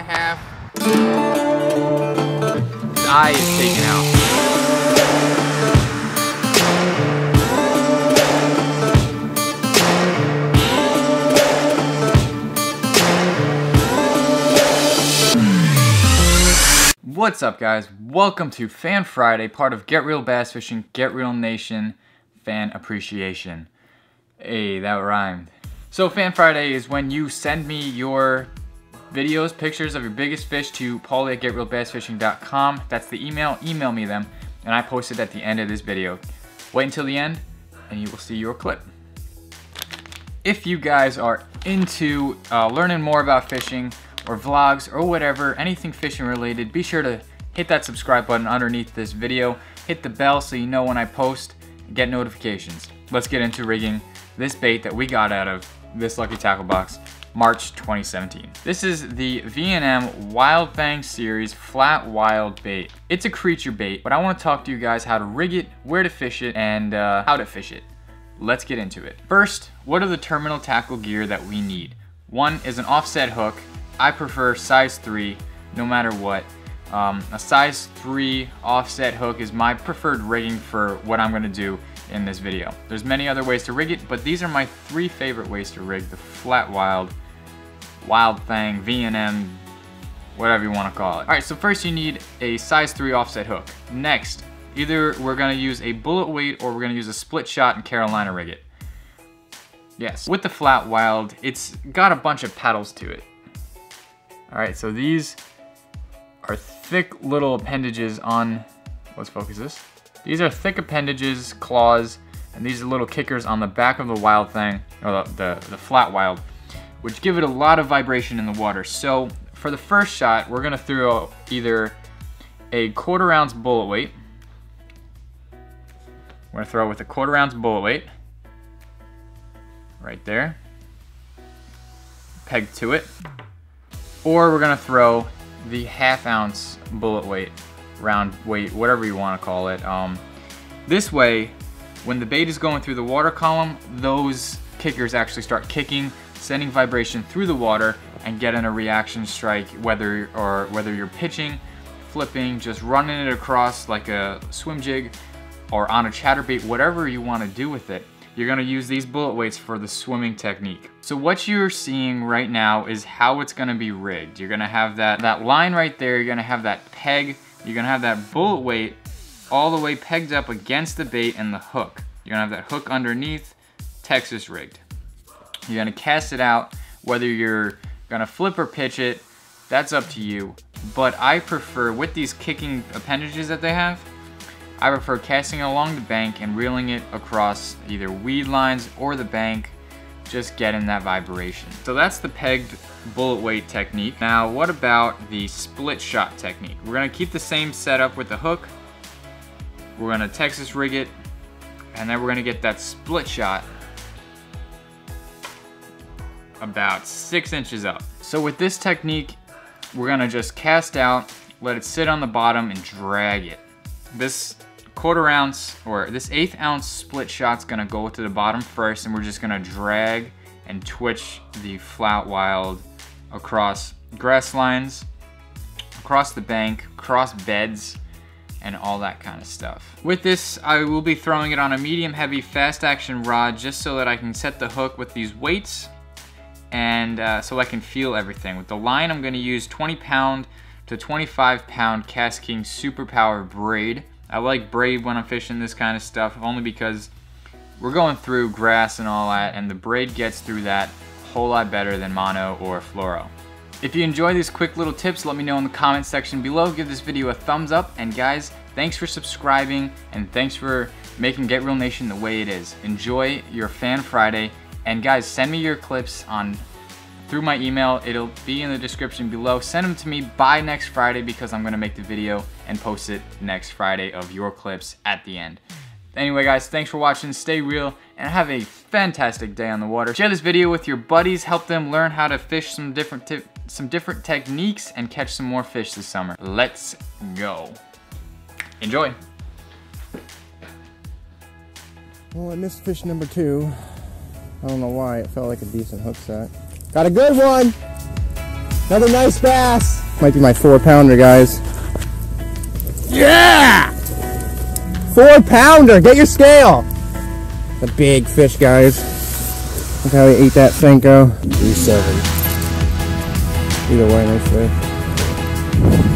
a half. His eye is taken out. What's up, guys? Welcome to Fan Friday, part of Get Real Bass Fishing, Get Real Nation Fan Appreciation. Hey, that rhymed. So Fan Friday is when you send me your videos, pictures of your biggest fish to paulie@getreelbassfishing.com. That's the email. Email me them, and I post it at the end of this video. Wait until the end, and you will see your clip. If you guys are into learning more about fishing, or vlogs, or whatever, anything fishing related, be sure to hit that subscribe button underneath this video. Hit the bell so you know when I post, get notifications. Let's get into rigging this bait that we got out of this Lucky Tackle Box, March 2017. This is the VNM Wild Fang Series Flat Wild Bait. It's a creature bait, but I want to talk to you guys how to rig it, where to fish it, and how to fish it. Let's get into it. First, what are the terminal tackle gear that we need? One is an offset hook. I prefer size 3 no matter what. A size 3 offset hook is my preferred rigging for what I'm going to do in this video. There's many other ways to rig it, but these are my 3 favorite ways to rig the Flat Wild, Wild Fang, VNM, whatever you want to call it. Alright, so first you need a size 3 offset hook. Next, either we're going to use a bullet weight or we're going to use a split shot and Carolina rig it. Yes, with the Flat Wild, it's got a bunch of paddles to it. All right, so these are thick little appendages on, let's focus this. These are thick appendages, claws, and these are little kickers on the back of the Wild Fang, or the Flat Wild, which give it a lot of vibration in the water. So for the first shot, we're gonna throw either a 1/4 ounce bullet weight. We're gonna throw with a 1/4 ounce bullet weight, right there, pegged to it. Or we're gonna throw the 1/2 ounce bullet weight, round weight, whatever you wanna call it. This way, when the bait is going through the water column, those kickers actually start kicking, sending vibration through the water and getting a reaction strike, whether you're pitching, flipping, just running it across like a swim jig or on a chatterbait, whatever you wanna do with it. You're gonna use these bullet weights for the swimming technique. So what you're seeing right now is how it's gonna be rigged. You're gonna have that line right there, you're gonna have that peg, you're gonna have that bullet weight all the way pegged up against the bait and the hook. You're gonna have that hook underneath, Texas rigged. You're gonna cast it out, whether you're gonna flip or pitch it, that's up to you. But I prefer, with these kicking appendages that they have, I prefer casting it along the bank and reeling it across either weed lines or the bank, just getting that vibration. So that's the pegged bullet weight technique. Now, what about the split shot technique? We're gonna keep the same setup with the hook. We're gonna Texas rig it, and then we're gonna get that split shot about 6 inches up. So with this technique, we're gonna just cast out, let it sit on the bottom and drag it. This 1/4 ounce or this 1/8 ounce split shot's gonna go to the bottom first, and we're just gonna drag and twitch the Flat Wild across grass lines, across the bank, across beds, and all that kind of stuff. With this, I will be throwing it on a medium heavy fast action rod just so that I can set the hook with these weights and so I can feel everything. With the line, I'm gonna use 20-pound to 25-pound Cast King Super Power Braid. I like braid when I'm fishing this kind of stuff, only because we're going through grass and all that, and the braid gets through that a whole lot better than mono or fluoro. If you enjoy these quick little tips, let me know in the comment section below. Give this video a thumbs up, and guys, thanks for subscribing, and thanks for making Get Real Nation the way it is. Enjoy your Fan Friday, and guys, send me your clips on through my email. It'll be in the description below. Send them to me by next Friday, because I'm gonna make the video and post it next Friday of your clips at the end. Anyway, guys, thanks for watching. Stay real and have a fantastic day on the water. Share this video with your buddies. Help them learn how to fish some different techniques and catch some more fish this summer. Let's go. Enjoy. Well, I missed fish number 2. I don't know why. It felt like a decent hook set. Got a good one! Another nice bass. Might be my 4-pounder, guys. Yeah! 4-pounder, get your scale. The big fish, guys. Look how he ate that Senko. D7. Either way, nice fish.